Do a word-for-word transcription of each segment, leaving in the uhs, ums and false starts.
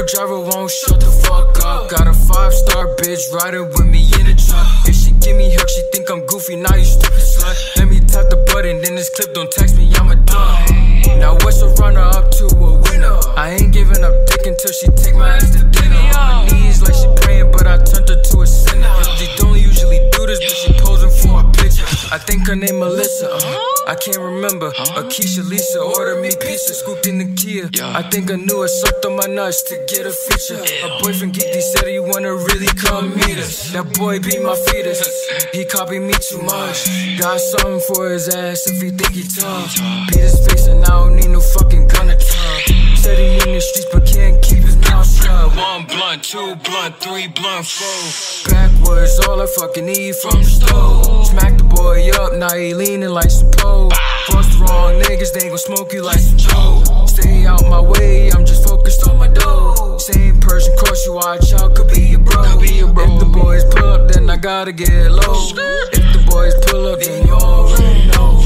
Uber driver won't shut the fuck up. Got a five-star bitch riding with me in a truck. If she give me hook, she think I'm goofy, now you stupid slut. Let me tap the button, then this clip, don't text me, I'm a dumb. Now what's a runner-up to a winner? I ain't giving up dick until she take my ass to dinner. On my knees like she praying, but I turned her to a sinner. She don't usually do this, but she posing for a picture. I think her name Melissa, uh, I can't remember. Huh? Akeisha, Lisa, ordered me pizza, scooped in the Kia. Yeah. I think I knew I sucked on my nuts to get a feature. My boyfriend Geeky said he wanna really come meet us. That boy beat my fetus, he copied me too much. Got something for his ass if he think he tough. Beat his face and I don't need no fucking gun or tongue. Said he in the streets but can't keep his mouth shut. One blunt, two blunt, three blunt, four. Backwards, all I fucking need from the stove. Smack the boy up, now he leaning like some pole. Fuck the wrong niggas, they gon' smoke you like some dope. Stay out my way, I'm just focused on my dough. Same person cross you, watch out, could be your bro. If the boys pull up, then I gotta get low. If the boys pull up, then you already know.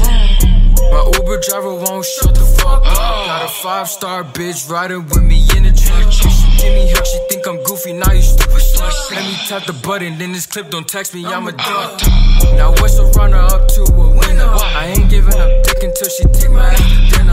My Uber driver won't shut the fuck up. Got a five-star bitch riding with me in a truck. She give me hook, she think I'm goofy, now you stupid slush. Let me tap the button, then this clip, don't text me, I'm a duck. Now what's a runner-up to a winner? I ain't giving up dick until she take my ass to dinner.